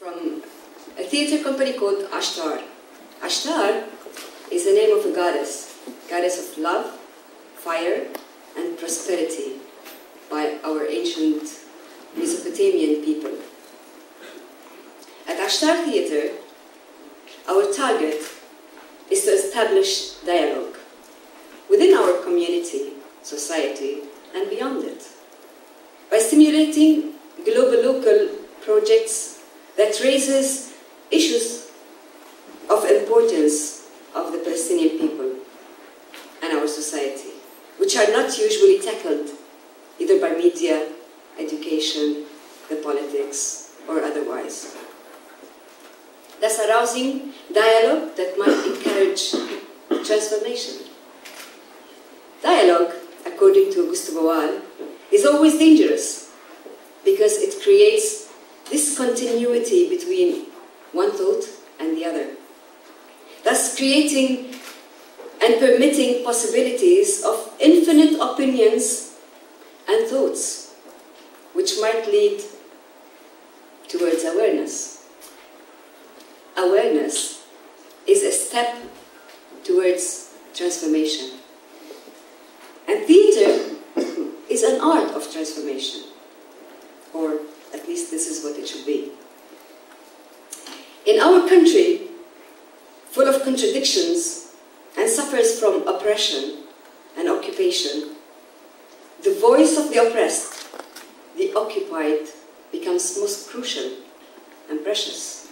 from a theatre company called Ashtar. Ashtar is the name of a goddess of love, fire, and prosperity by our ancient Mesopotamian people. At Ashtar Theatre, our target is to establish dialogue within our community, society, and beyond it, by stimulating global-local projects that raises issues of importance of the Palestinian people and our society, which are not usually tackled either by media, education, the politics, or otherwise. Thus arousing dialogue that might encourage transformation. Dialogue, according to Augusto Boal, is always dangerous because it creates discontinuity between one thought and the other, thus creating and permitting possibilities of infinite opinions and thoughts, which might lead towards awareness. Awareness is a step towards transformation. And theatre is an art of transformation, or at least this is what it should be. In our country, full of contradictions and suffers from oppression and occupation, the voice of the oppressed, the occupied, becomes most crucial and precious.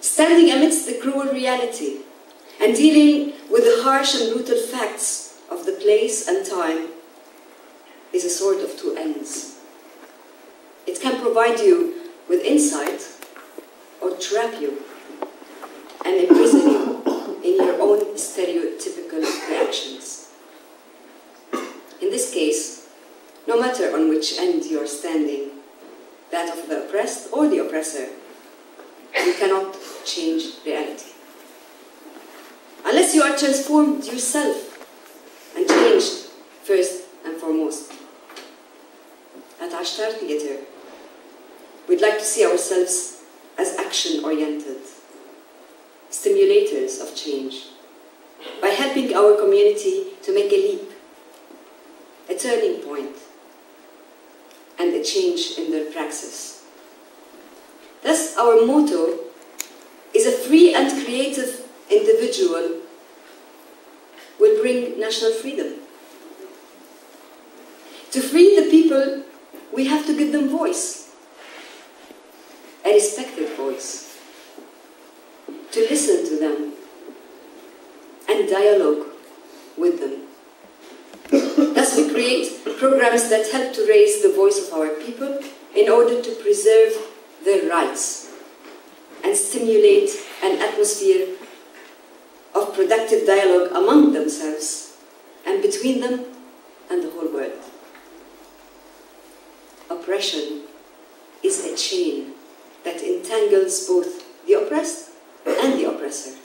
Standing amidst the cruel reality and dealing with the harsh and brutal facts of the place and time is a sword of two ends. It can provide you with insight or trap you and imprison you in your own stereotypical reactions. In this case, no matter on which end you are standing, that of the oppressed or the oppressor, you cannot change reality. Unless you are transformed yourself, and changed first and foremost. At Ashtar Theatre, we'd like to see ourselves as action-oriented, stimulators of change, by helping our community to make a leap, a turning point, and a change in their praxis. Thus, our motto is a free and creative individual will bring national freedom. To free the people, we have to give them voice, a respected voice, to listen to them and dialogue with them. Thus we create programs that help to raise the voice of our people in order to preserve their rights and stimulate an atmosphere of productive dialogue among themselves and between them and the whole world. Oppression is a chain that entangles both the oppressed and the oppressor.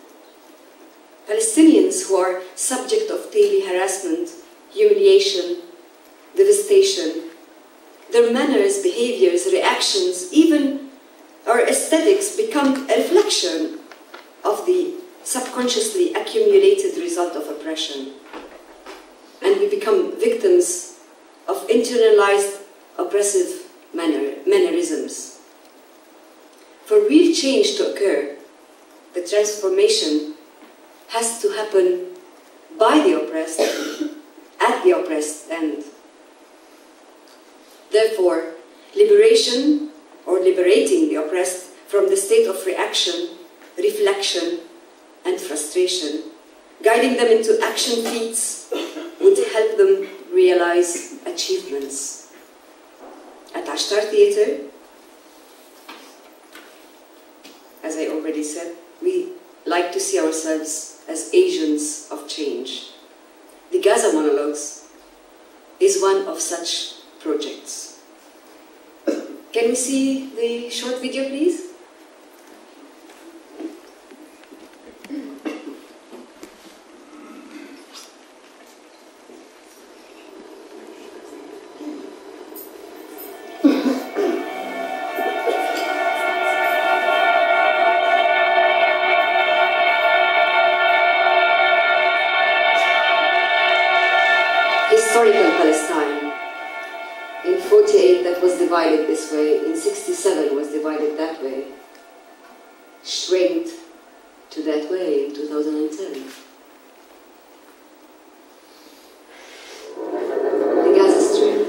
Palestinians who are subject of daily harassment, humiliation, devastation, their manners, behaviors, reactions, even our aesthetics become a reflection of the subconsciously accumulated result of oppression, and we become victims of internalized oppressive mannerisms. For real change to occur, the transformation has to happen by the oppressed, at the oppressed end. Therefore, liberation or liberating the oppressed from the state of reaction, reflection, and frustration, guiding them into action feats would help them realize achievements. At Ashtar Theatre, as I already said, we like to see ourselves as agents of change. The Gaza Monologues is one of such projects. Can we see the short video, please? historical Palestine. In 48 that was divided this way, in 67 was divided that way, shrinked to that way in 2010. The Gaza Strip.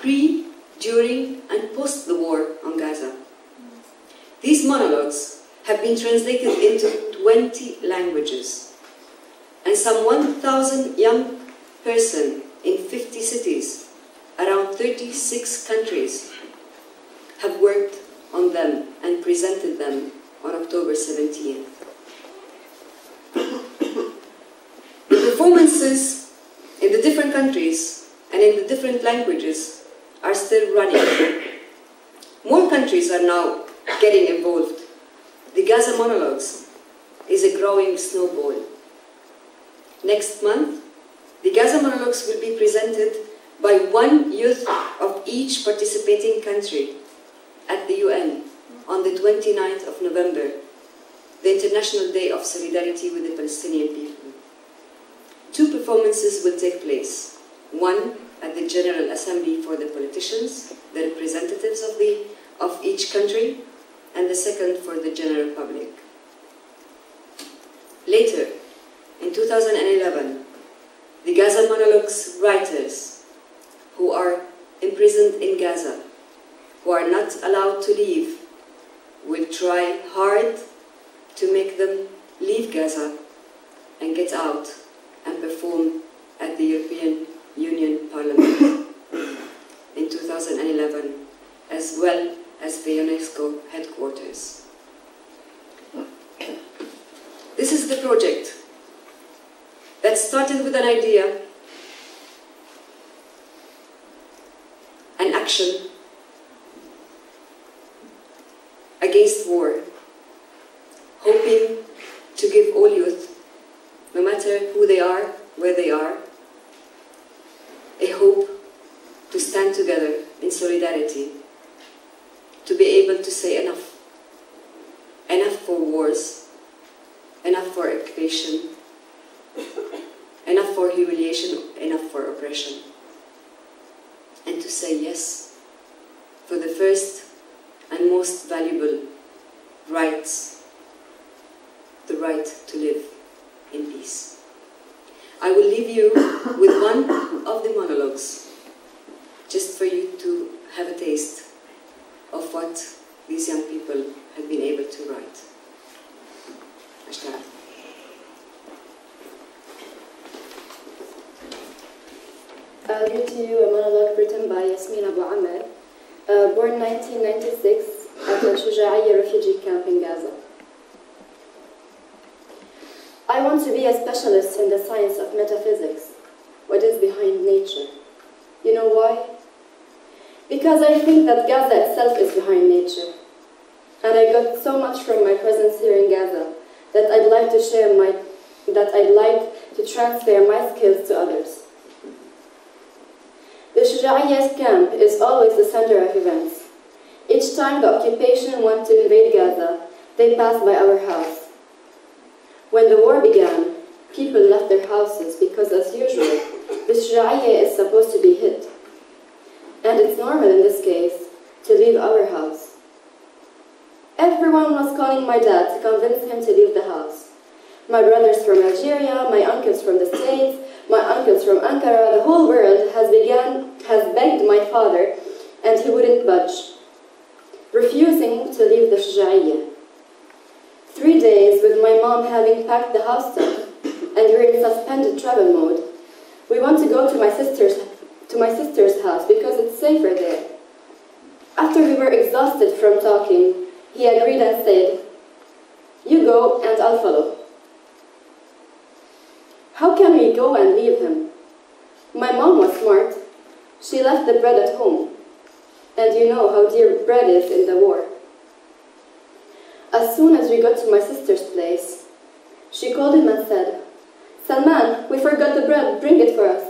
Pre, during, and post the war on Gaza. These monologues have been translated into 20 languages. And some 1,000 young persons in 50 cities, around 36 countries, have worked on them and presented them on October 17th. The performances in the different countries and in the different languages are still running. More countries are now getting involved. The Gaza Monologues is a growing snowball. Next month, the Gaza Monologues will be presented by one youth of each participating country at the UN on the 29th of November, the International Day of Solidarity with the Palestinian people. Two performances will take place, one at the General Assembly for the politicians, the representatives of each country, and the second for the general public. Later, in 2011, the Gaza Monologues writers, who are imprisoned in Gaza, who are not allowed to leave, will try hard to make them leave Gaza and get out and perform at the European Union Parliament in 2011, as well as the UNESCO headquarters. This is the project that started with an idea, an action against war, hoping to give all youth, no matter who they are, where they are, a hope to stand together in solidarity, to be able to say enough. Enough for wars, enough for occupation, enough for humiliation, enough for oppression. And to say yes for the first and most valuable rights, the right to live in peace. I will leave you with one of the monologues, just for you to have a taste of what these young people have been able to write. Ashtar. I'll read to you a monologue written by Yasmina Abu Amal, born 1996 at the Shuja'iyya refugee camp in Gaza. I want to be a specialist in the science of metaphysics, what is behind nature. You know why? Because I think that Gaza itself is behind nature. And I got so much from my presence here in Gaza that I'd like to transfer my skills to others. The Shuja'iyya's camp is always the center of events. Each time the occupation went to invade Gaza, they passed by our house. When the war began, people left their houses because, as usual, the Shuja'iyya is supposed to be hit. And it's normal in this case to leave our house. Everyone was calling my dad to convince him to leave the house. My brothers from Algeria, my uncles from the States, my uncles from Ankara, the whole world has begged my father, and he wouldn't budge, refusing to leave the Shuja'iyya. 3 days with my mom having packed the house up, and we're in suspended travel mode. We want to go to my sister's house because it's safer there. After we were exhausted from talking, he agreed and said, "You go and I'll follow." How can we go and leave him? My mom was smart. She left the bread at home. And you know how dear bread is in the war. As soon as we got to my sister's place, she called him and said, "Salman, we forgot the bread, bring it for us."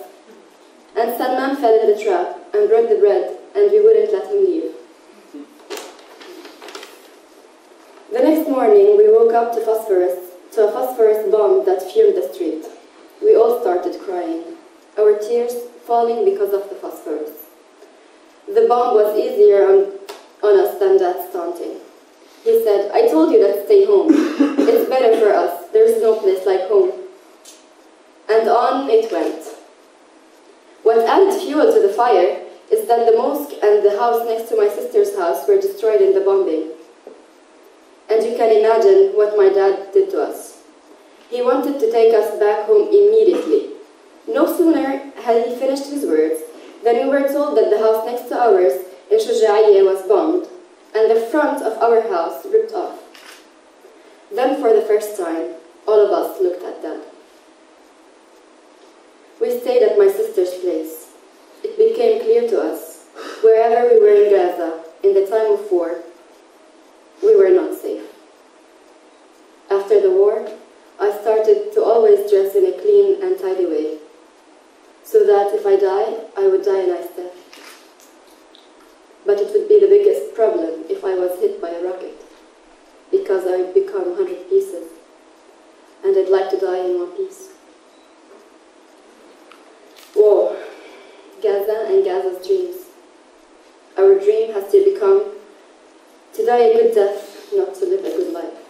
And Salman fell in the trap and broke the bread, and we wouldn't let him leave. The next morning, we woke up to a phosphorus bomb that fumed the street. We all started crying, our tears falling because of the phosphorus. The bomb was easier on us than Dad's taunting. He said, "I told you that stay home. It's better for us. There is no place like home." And on it went. What added fuel to the fire is that the mosque and the house next to my sister's house were destroyed in the bombing. And you we can imagine what my dad did to us. He wanted to take us back home immediately. No sooner had he finished his words than we were told that the house next to ours in Shuja'iyya was bombed, and the front of our house ripped off. Then for the first time, all of us looked at Dad. We stayed at my sister's place. It became clear to us, wherever we were in Gaza, in the time of war, we were not safe. After the war, I started to always dress in a clean and tidy way, so that if I die, I would die a nice death. But it would be the biggest problem if I was hit by a rocket, because I would become 100 pieces, and I'd like to die in one piece. War, Gaza and Gaza's dreams. Our dream has to become to die a good death, not to live a good life.